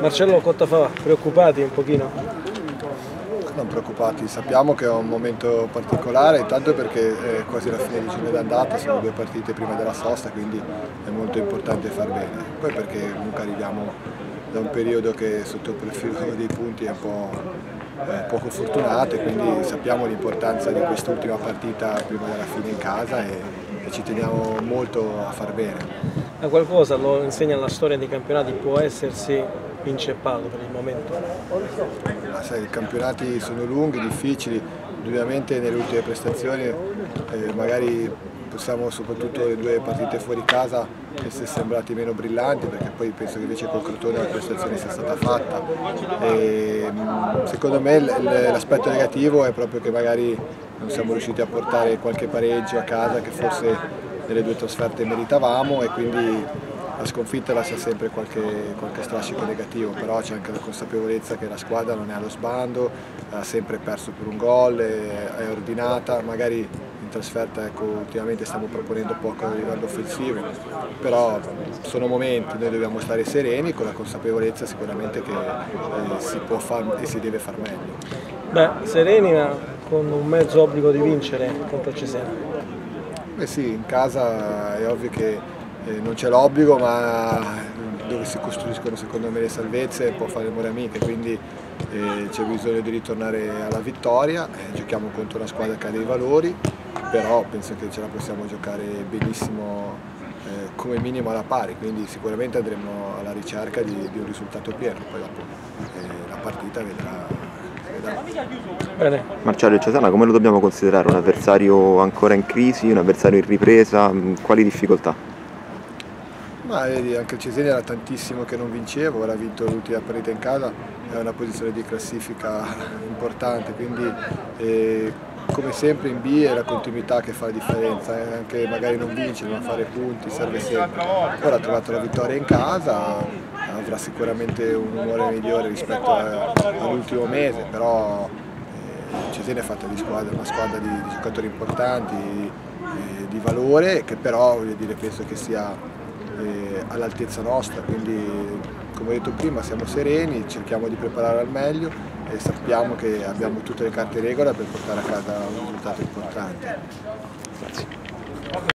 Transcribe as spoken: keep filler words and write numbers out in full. Marcello Cottafava, preoccupati un pochino? Non preoccupati, sappiamo che è un momento particolare, intanto perché è quasi la fine di giornata d'andata, sono due partite prima della sosta, quindi è molto importante far bene. Poi perché comunque arriviamo da un periodo che sotto il profilo dei punti è un po' poco fortunato, quindi sappiamo l'importanza di quest'ultima partita prima della fine in casa e, e ci teniamo molto a far bene. Ma qualcosa lo insegna la storia dei campionati, può essersi inceppato per il momento? Ma sai, i campionati sono lunghi, difficili, ovviamente nelle ultime prestazioni eh, magari possiamo, soprattutto le due partite fuori casa, essere sembrati meno brillanti, perché poi penso che invece col Crotone la prestazione sia stata fatta. E, secondo me l'aspetto negativo è proprio che magari non siamo riusciti a portare qualche pareggio a casa che forse nelle due trasferte meritavamo, e quindi la sconfitta lascia sempre qualche, qualche strascico negativo, però c'è anche la consapevolezza che la squadra non è allo sbando, ha sempre perso per un gol, è, è ordinata, magari trasferta, ecco, ultimamente stiamo proponendo poco a livello offensivo, però sono momenti, noi dobbiamo stare sereni con la consapevolezza sicuramente che eh, si può far e si deve far meglio. Beh, sereni ma con un mezzo obbligo di vincere contro Cesena. Beh sì, in casa è ovvio che eh, non c'è l'obbligo, ma dove si costruiscono secondo me le salvezze può fare buone amiche, quindi eh, c'è bisogno di ritornare alla vittoria. Eh, giochiamo contro una squadra che ha dei valori, però penso che ce la possiamo giocare benissimo, eh, come minimo alla pari, quindi sicuramente andremo alla ricerca di, di un risultato pieno, poi dopo eh, la partita vedrà. Bene. Marcello e Cesena, come lo dobbiamo considerare? Un avversario ancora in crisi, un avversario in ripresa, quali difficoltà? Ma vedi, anche il Cesena era tantissimo che non vincevo, ora ha vinto l'ultima partita in casa, è una posizione di classifica importante, quindi eh, come sempre in B è la continuità che fa la differenza, eh, anche magari non vincere ma fare punti serve sempre. Ora ha trovato la vittoria in casa, avrà sicuramente un umore migliore rispetto all'ultimo mese, però eh, il Cesena è fatta di squadra, una squadra di, di giocatori importanti, eh, di valore, che però voglio dire, penso che sia all'altezza nostra, quindi come ho detto prima siamo sereni, cerchiamo di preparare al meglio e sappiamo che abbiamo tutte le carte in regola per portare a casa un risultato importante.